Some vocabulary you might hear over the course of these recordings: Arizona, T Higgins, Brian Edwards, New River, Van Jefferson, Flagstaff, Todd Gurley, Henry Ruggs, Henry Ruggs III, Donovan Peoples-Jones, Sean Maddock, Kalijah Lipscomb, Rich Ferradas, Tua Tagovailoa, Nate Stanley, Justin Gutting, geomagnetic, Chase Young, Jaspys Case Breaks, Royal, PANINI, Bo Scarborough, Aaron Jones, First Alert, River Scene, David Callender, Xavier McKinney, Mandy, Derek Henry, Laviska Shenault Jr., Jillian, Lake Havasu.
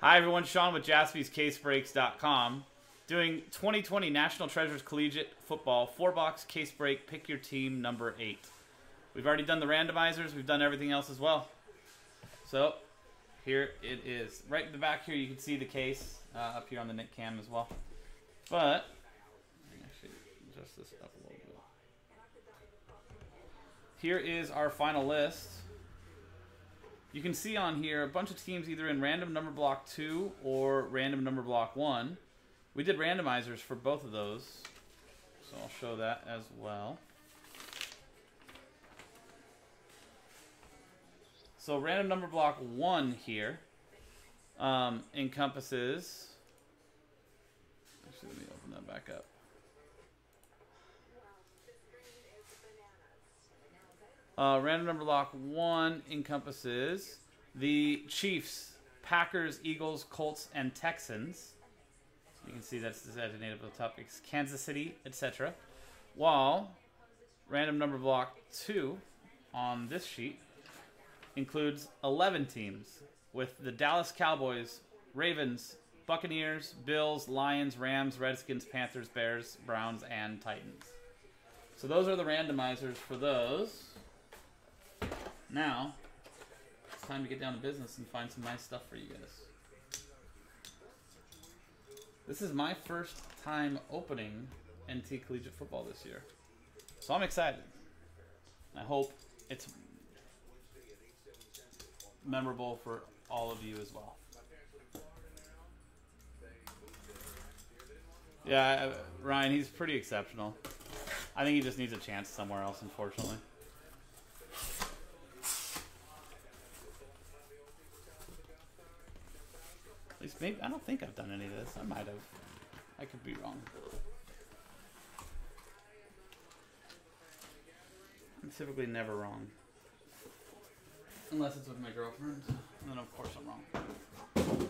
Hi, everyone. Sean with JaspysCaseBreaks.com. Doing 2020 National Treasures Collegiate Football 4-box case break. Pick your team number 8. We've already done the randomizers. We've done everything else as well. So here it is. Right in the back here, you can see the case up here on the Nick Cam as well. But I'm going to adjust this up a little bit. Here is our final list. You can see on here a bunch of teams either in random number block 2 or random number block 1. We did randomizers for both of those, so I'll show that as well. So random number block 1 here encompasses... Actually, let me open that back up. Random number block 1 encompasses the Chiefs, Packers, Eagles, Colts, and Texans. You can see that's designated with topics, Kansas City, etc. While random number block 2 on this sheet includes 11 teams with the Dallas Cowboys, Ravens, Buccaneers, Bills, Lions, Rams, Redskins, Panthers, Bears, Browns, and Titans. So those are the randomizers for those. Now, it's time to get down to business and find some nice stuff for you guys. This is my first time opening NT Collegiate Football this year, so I'm excited. I hope it's memorable for all of you as well. Yeah, Ryan, he's pretty exceptional. I think he just needs a chance somewhere else, unfortunately. At least maybe, I don't think I've done any of this. I might have. I could be wrong. I'm typically never wrong. Unless it's with my girlfriend. And then of course I'm wrong.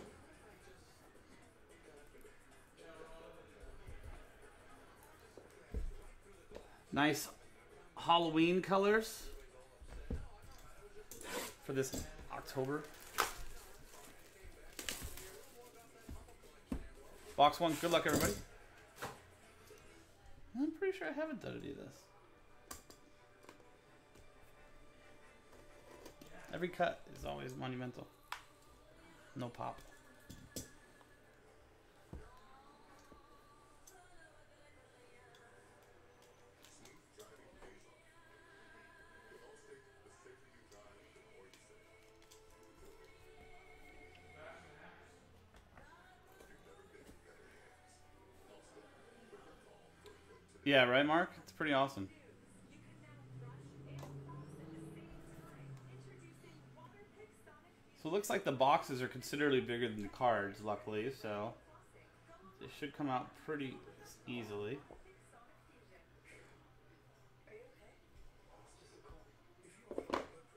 Nice Halloween colors for this October. Box 1, good luck everybody. I'm pretty sure I haven't done any of this. Every cut is always monumental. No pop. Yeah, right, Mark? It's pretty awesome. So it looks like the boxes are considerably bigger than the cards, luckily, so they should come out pretty easily.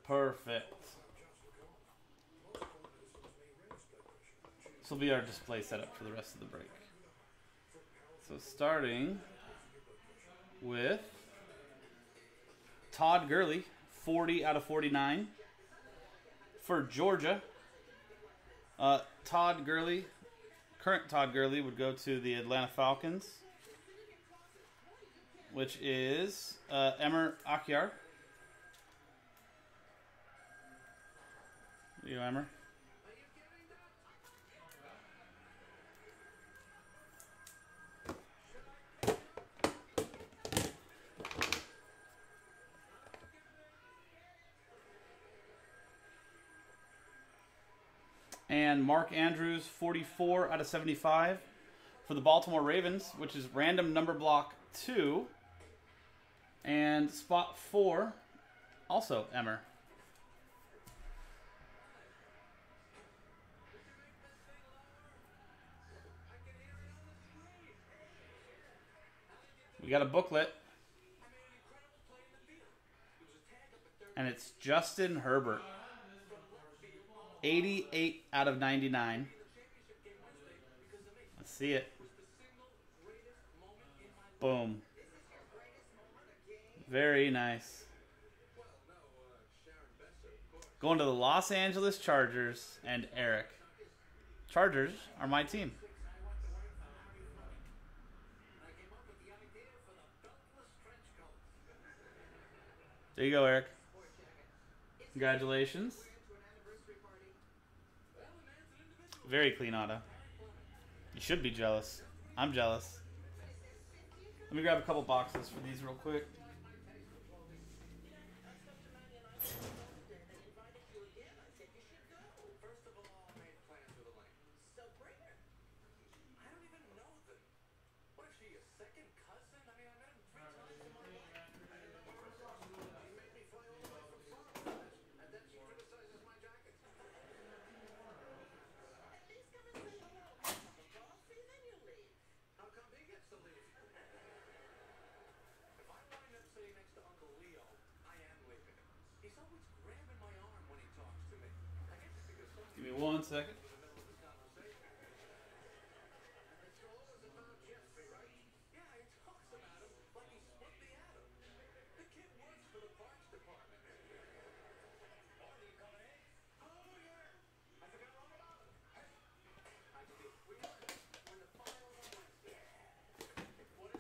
Perfect. This will be our display setup for the rest of the break. So starting with Todd Gurley, 40 out of 49. For Georgia, Todd Gurley, current Todd Gurley, would go to the Atlanta Falcons, which is Emmer Akyar. You, Emmer. And Mark Andrews, 44 out of 75 for the Baltimore Ravens, which is random number block 2. And spot 4, also Emmer. We got a booklet. And it's Justin Herbert. 88 out of 99. Let's see it. Boom. Very nice. Going to the Los Angeles Chargers and Eric Chargers are my team. There you go, Eric. Congratulations. Very clean auto. You should be jealous. I'm jealous. Let me grab a couple boxes for these real quick. Give me one second.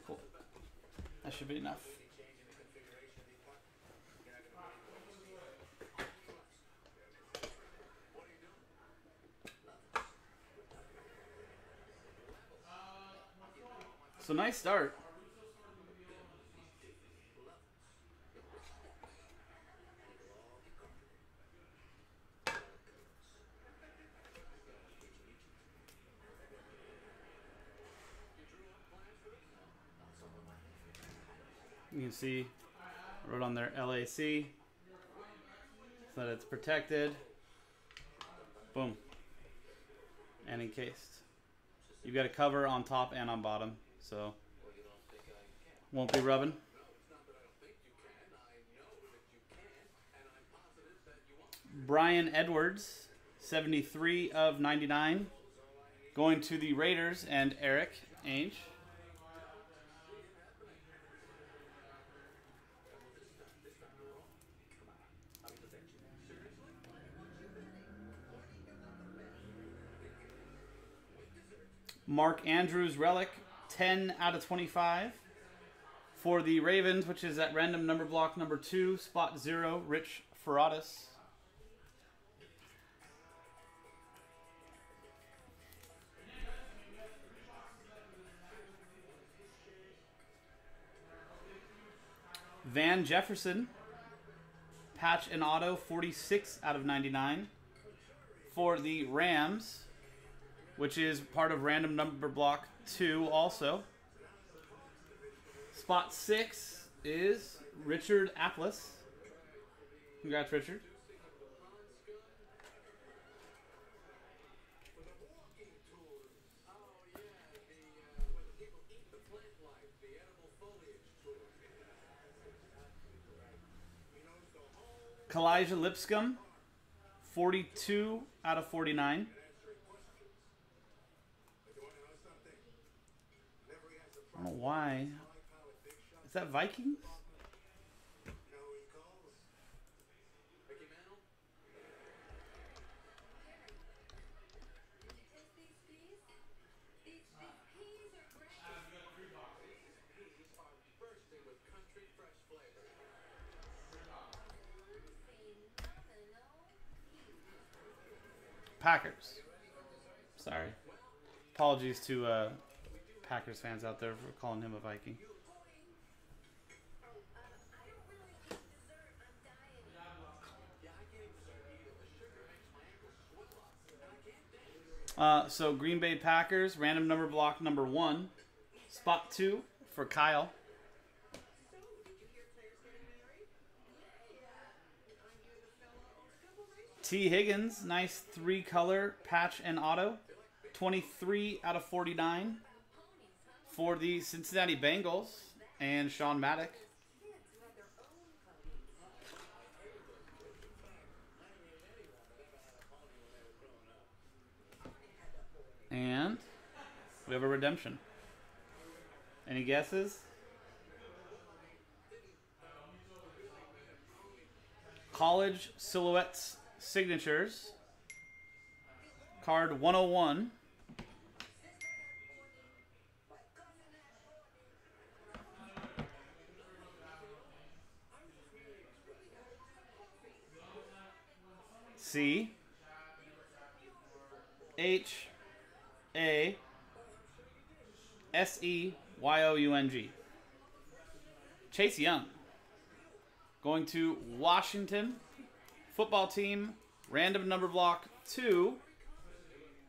Cool. That should be enough. So nice start. You can see I wrote on there LAC so that it's protected. Boom. And encased. You've got a cover on top and on bottom. So, won't be rubbing. Brian Edwards, 73 of 99. Going to the Raiders and Eric Ainge. Mark Andrews, relic. 10 out of 25 for the Ravens, which is at random number block number 2, spot 0, Rich Ferradas. Van Jefferson, patch and auto, 46 out of 99 for the Rams, which is part of random number block 2 also. Spot 6 is Richard Apples. Congrats, Richard. Kalijah Lipscomb, 42 out of 49. I don't know why. Is that Vikings? Packers. Sorry. Apologies to Packers fans out there for calling him a Viking. So Green Bay Packers, random number block number 1, spot 2 for Kyle. T Higgins, nice 3-color patch and auto, 23 out of 49. For the Cincinnati Bengals and Sean Maddock. And we have a redemption. Any guesses? College Silhouettes Signatures. Card 101. C. H. A. S. E. Y. O. U. N. G. Chase Young. Going to Washington Football Team, random number block 2,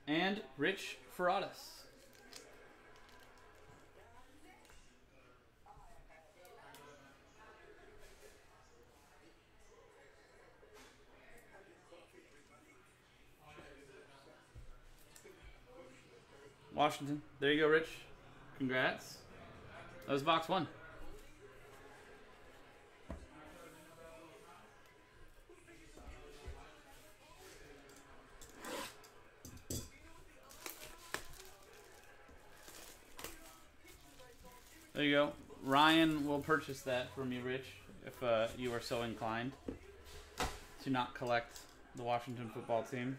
and Rich Ferradas. Washington. There you go, Rich. Congrats. That was box 1. There you go. Ryan will purchase that from you, Rich, if you are so inclined to not collect the Washington Football Team.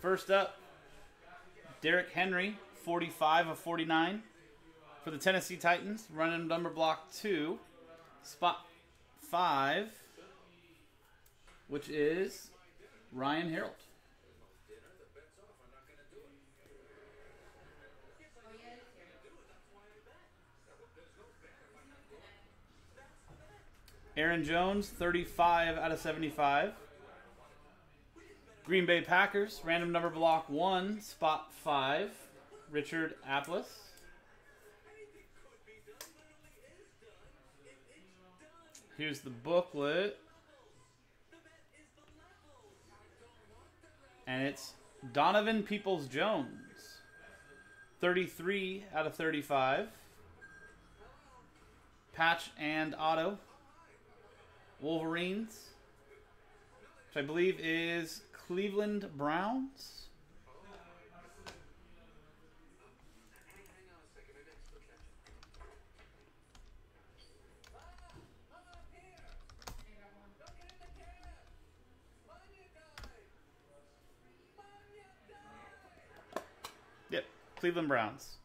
First up, Derek Henry, 45 of 49 for the Tennessee Titans, running number block 2, spot 5, which is Ryan Harold. Aaron Jones, 35 out of 75. Green Bay Packers, random number block 1, spot 5, Richard Apples. Here's the booklet. And it's Donovan Peoples-Jones, 33 out of 35. Patch and auto. Wolverines, which I believe is Cleveland Browns. Yep, Cleveland Browns.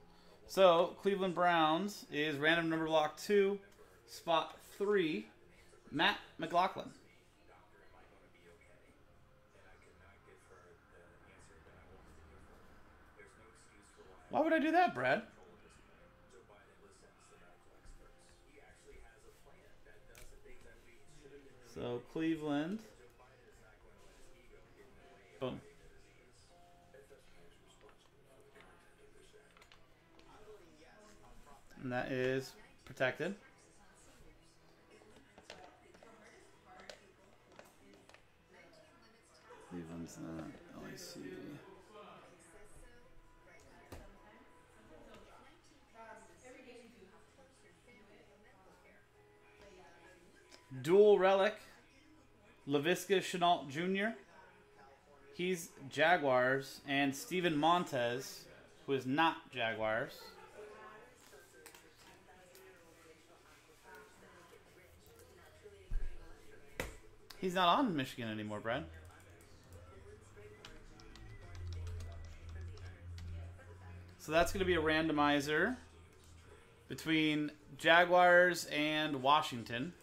So, Cleveland Browns is random number block 2, spot 3, Matt McLaughlin. Why would I do that, Brad? So, Cleveland. Boom. And that is protected. Cleveland's not LAC. Dual relic, Laviska Shenault Jr. He's Jaguars, and Steven Montez, who is not Jaguars. He's not on Michigan anymore, Brad. So that's going to be a randomizer between Jaguars and Washington.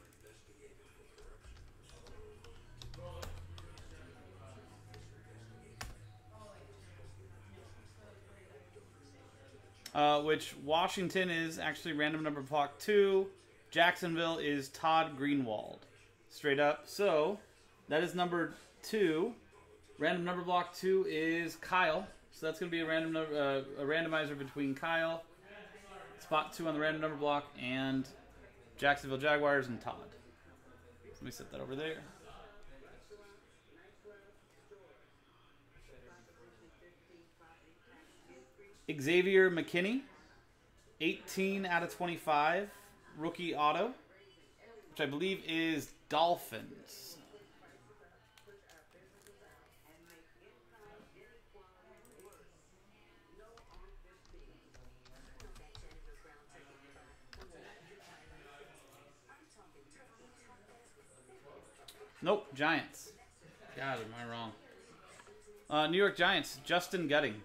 which Washington is actually random number block 2. Jacksonville is Todd Greenwald. Straight up. So that is number 2. Random number block 2 is Kyle. So that's going to be a randomizer between Kyle, spot 2 on the random number block, and Jacksonville Jaguars and Todd. Let me set that over there. Xavier McKinney, 18 out of 25, rookie auto, which I believe is Dolphins. Nope, Giants. God, am I wrong? New York Giants, Justin Gutting.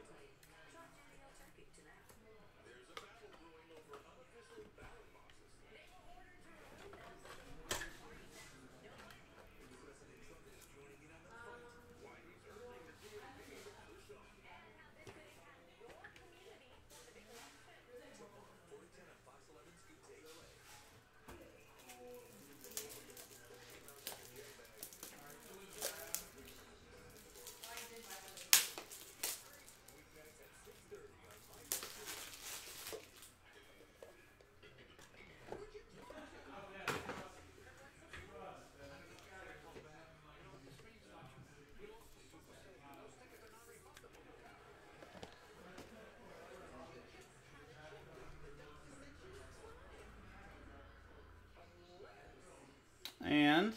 And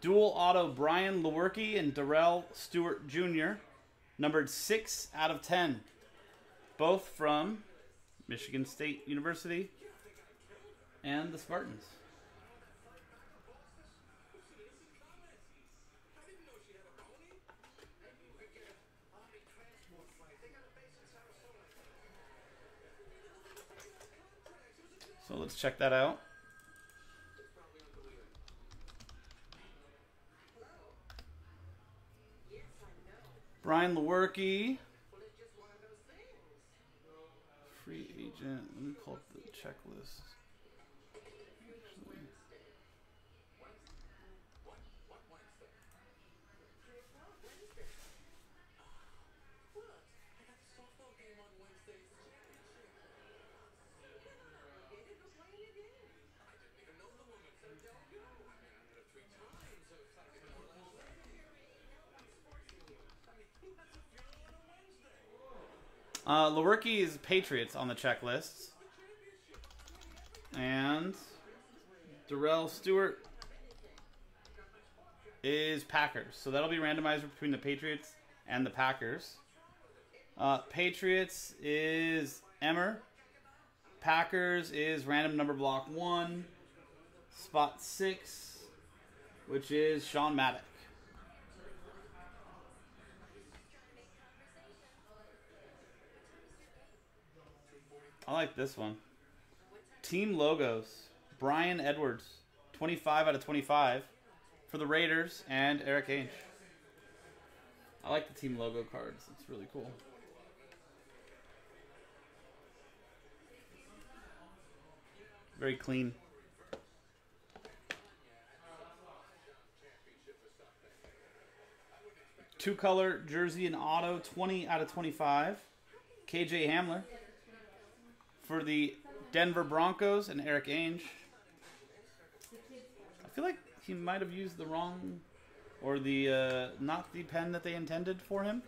dual auto Brian Lewerke and Darrell Stewart Jr., numbered 6 out of 10. Both from Michigan State University and the Spartans. So let's check that out. Brian Lewerke, free agent. Let me pull up the checklist. Lewerke is Patriots on the checklist. And Darrell Stewart is Packers. So that'll be randomized between the Patriots and the Packers. Patriots is Emmer. Packers is random number block 1. Spot 6, which is Sean Maddock. I like this one. Team logos. Brian Edwards, 25 out of 25 for the Raiders, and Eric Ainge. I like the team logo cards. It's really cool. Very clean. Two color jersey and auto, 20 out of 25. KJ Hamler. For the Denver Broncos and Eric Ainge. I feel like he might have used the wrong, or the not the pen that they intended for him.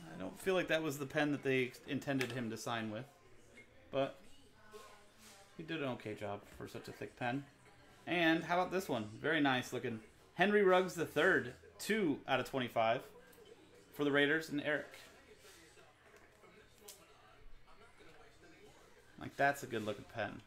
I don't feel like that was the pen that they intended him to sign with, but he did an okay job for such a thick pen. And how about this one? Very nice looking. Henry Ruggs III, 2 out of 25 for the Raiders and Eric. Like, that's a good looking pen.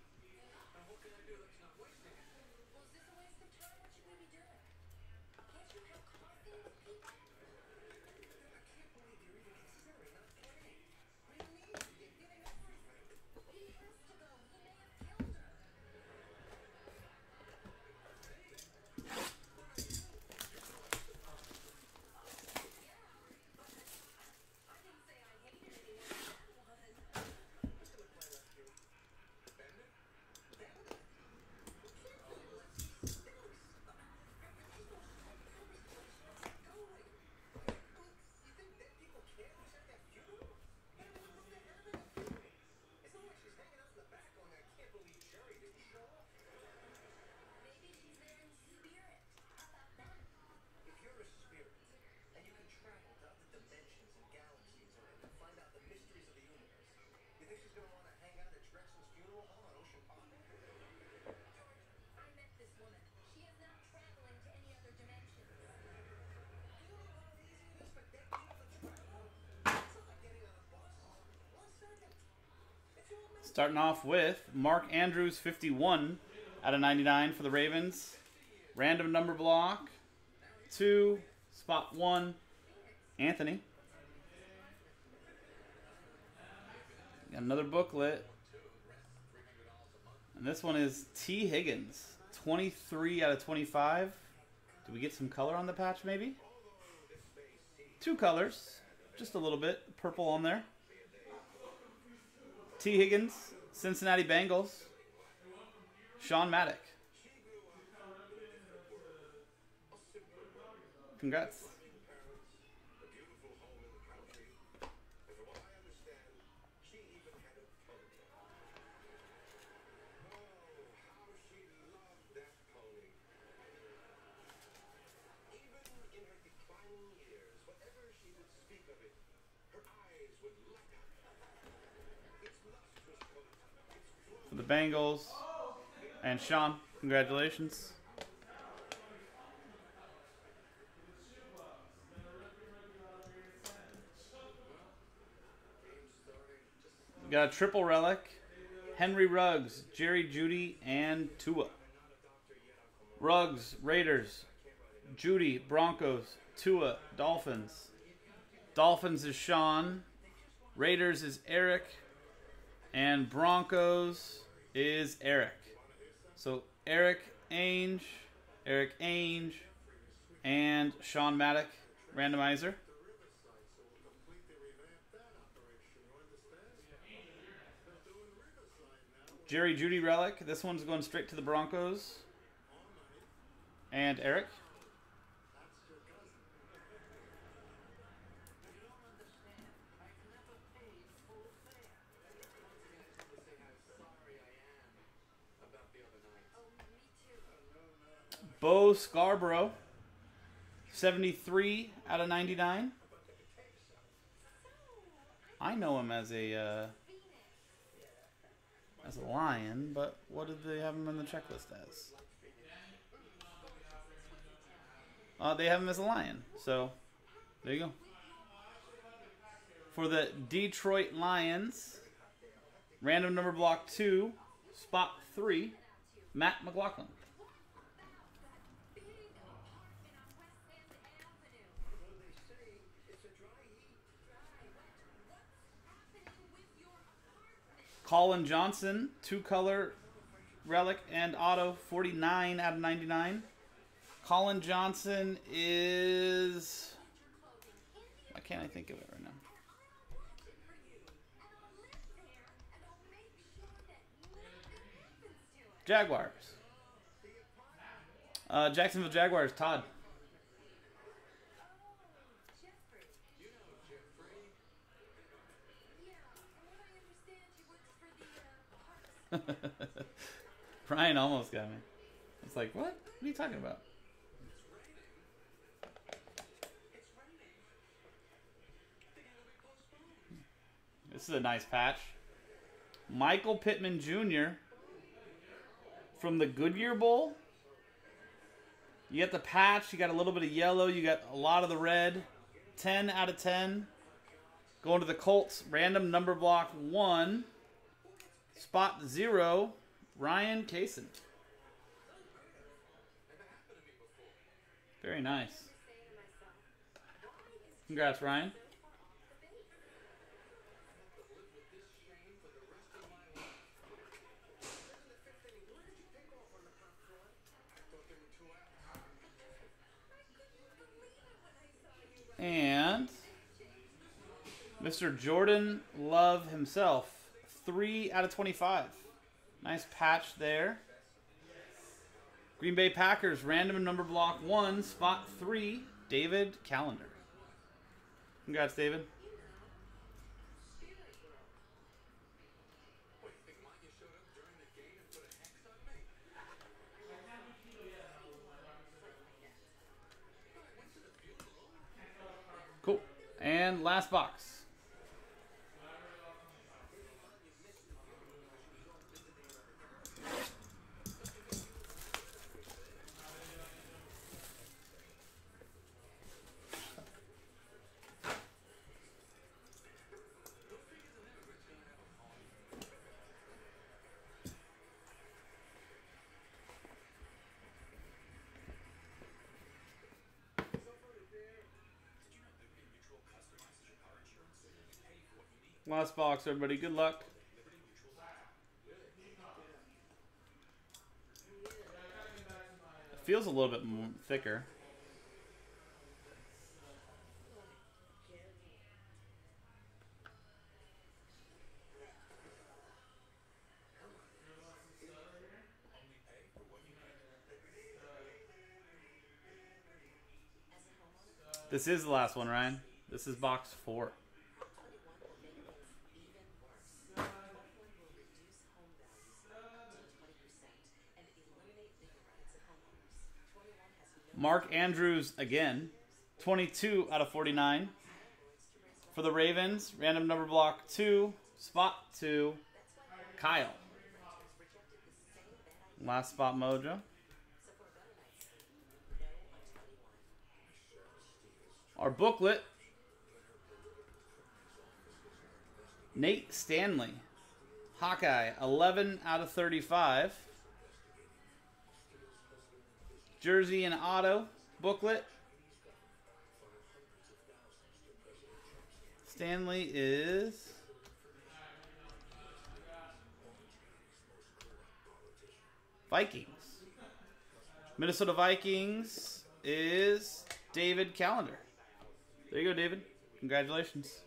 Starting off with Mark Andrews, 51 out of 99 for the Ravens. Random number block, 2, spot 1, Anthony. Got another booklet. And this one is T Higgins, 23 out of 25. Do we get some color on the patch maybe? 2 colors, just a little bit, purple on there. T. Higgins, Cincinnati Bengals, Sean Maddock. Congrats. The Bengals and Sean, congratulations. We got a triple relic, Henry Ruggs, Jerry Judy, and Tua. Ruggs, Raiders, Judy, Broncos, Tua, Dolphins. Dolphins is Sean, Raiders is Eric, and Broncos is Eric. So Eric Ainge, and Sean Maddock, randomizer. Jerry Judy relic. This one's going straight to the Broncos. And Eric. Bo Scarborough, 73 out of 99. I know him as a Lion, but what did they have him in the checklist as? They have him as a Lion, so there you go. For the Detroit Lions, random number block 2, spot 3, Matt McLaughlin. Colin Johnson, 2-color relic and auto, 49 out of 99. Colin Johnson is... Why can't I think of it right now? Jaguars. Jacksonville Jaguars, Todd. Brian almost got me. It's like, what? What are you talking about? This is a nice patch. Michael Pittman Jr. from the Goodyear Bowl. You got the patch. You got a little bit of yellow. You got a lot of the red. 10 out of 10. Going to the Colts. Random number block 1. Spot 0, Ryan Kaysen. Very nice. Congrats, Ryan. And Mr. Jordan Love himself. 3 out of 25. Nice patch there. Green Bay Packers, random number block 1, spot 3, David Callender. Congrats, David. Cool. And last box. Last box, everybody. Good luck. It feels a little bit more thicker. This is the last one, Ryan. This is box 4. Mark Andrews again. 22/49. For the Ravens, random number block 2, spot 2, Kyle. Last spot mojo. Our booklet, Nate Stanley, Hawkeye, 11/35. Jersey and auto booklet. Stanley is Vikings. Minnesota Vikings is David Callender. There you go, David. Congratulations.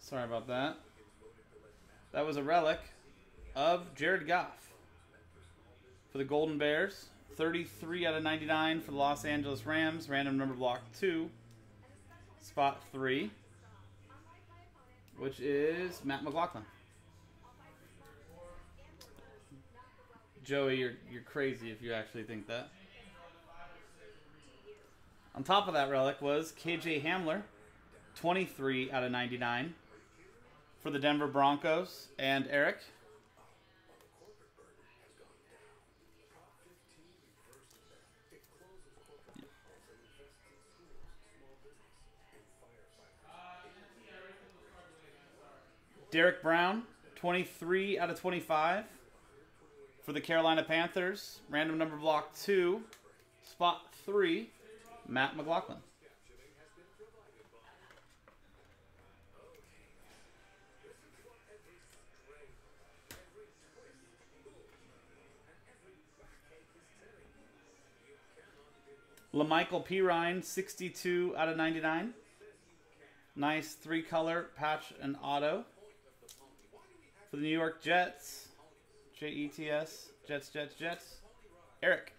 Sorry about that. That was a relic of Jared Goff. For the Golden Bears, 33/99 for the Los Angeles Rams. Random number block 2, spot 3, which is Matt McLaughlin. Joey, you're crazy if you actually think that. On top of that relic was KJ Hamler, 23/99. For the Denver Broncos and Eric. Derek Brown, 23/25. For the Carolina Panthers, random number block 2, spot 3, Matt McLaughlin. LaMichael Pirine, 62/99. Nice 3-color patch and auto. For the New York Jets, Jets, Jets, Eric.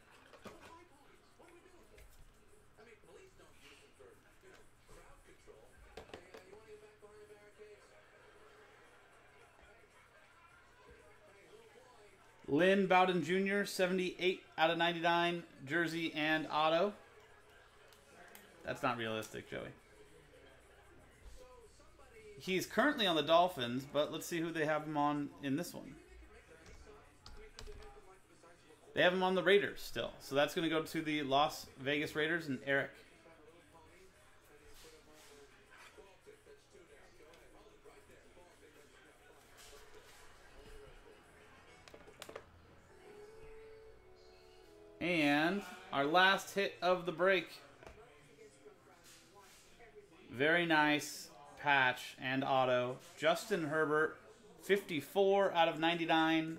Lynn Bowden Jr., 78/99, jersey and auto. That's not realistic, Joey. He's currently on the Dolphins, but let's see who they have him on in this one. They have him on the Raiders still. So that's going to go to the Las Vegas Raiders and Eric. And our last hit of the break. Very nice patch and auto. Justin Herbert, 54/99.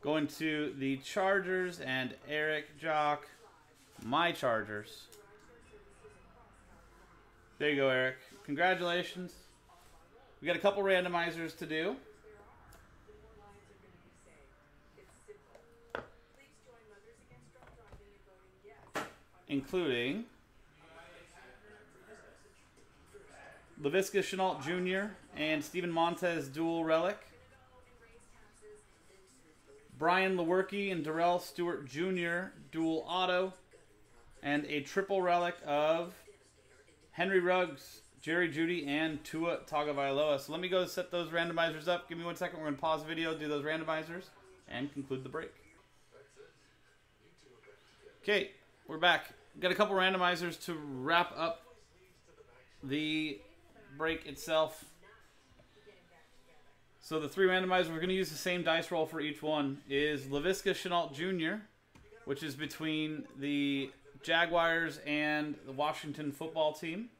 Going to the Chargers and Eric Jock. My Chargers. There you go, Eric. Congratulations. We got a couple randomizers to do. Including Laviska Shenault Jr. and Steven Montez dual relic. Brian Lewerke and Darrell Stewart Jr. dual auto. And a triple relic of Henry Ruggs, Jerry Judy and Tua Tagovailoa. So let me go set those randomizers up. Give me 1 second. We're going to pause the video, do those randomizers, and conclude the break. Okay, we're back. We've got a couple randomizers to wrap up the break itself. So the three randomizers, we're going to use the same dice roll for each one, is Laviska Shenault Jr., which is between the Jaguars and the Washington football team.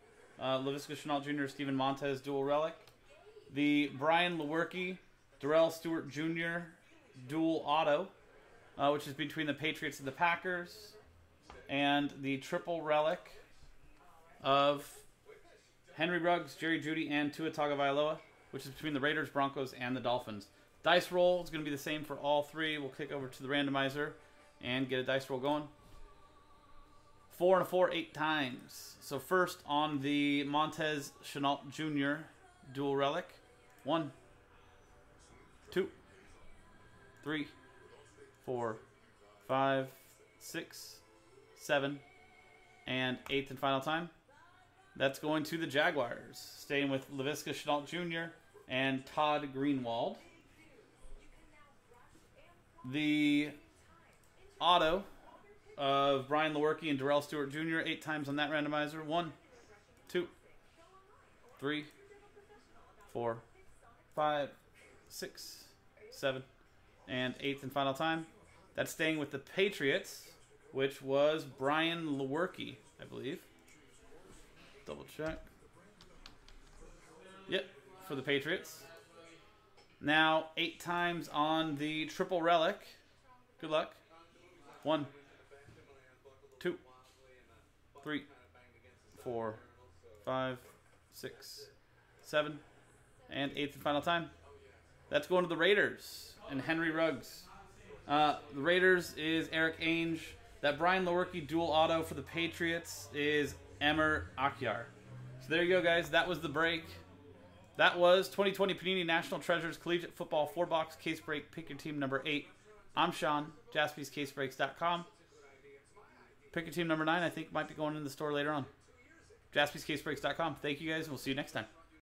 Laviska Shenault Jr., Steven Montez, dual relic. The Brian Lewerke, Darrell Stewart Jr., dual auto, which is between the Patriots and the Packers. And the triple relic of Henry Ruggs, Jerry Judy, and Tua Tagovailoa, which is between the Raiders, Broncos, and the Dolphins. Dice roll is going to be the same for all three. We'll kick over to the randomizer and get a dice roll going. 4 and 4, 8 times. So first on the Montez Shenault Jr. dual relic. 1, 2, 3, 4, 5, 6, 7, and 8th and final time. That's going to the Jaguars. Staying with Laviska Shenault Jr. and Todd Greenwald. The auto of Brian Lewerke and Darrell Stewart Jr. 8 times on that randomizer. 1, 2, 3, 4, 5, 6, 7, and 8th and final time. That's staying with the Patriots, which was Brian Lewerke, I believe. Double check. Yep, for the Patriots. Now 8 times on the triple relic. Good luck. 1, 2, 3, 4, 5, 6, 7, and 8th and final time. That's going to the Raiders and Henry Ruggs. The Raiders is Eric Ainge. That Brian Lewerke dual auto for the Patriots is Emmer Akyar. So there you go, guys. That was the break. That was 2020 Panini National Treasures Collegiate Football 4-box case break. Pick your team number 8. I'm Sean, JaspysCaseBreaks.com. Pick your team number 9. I think might be going in the store later on. JaspysCaseBreaks.com. Thank you, guys, and we'll see you next time.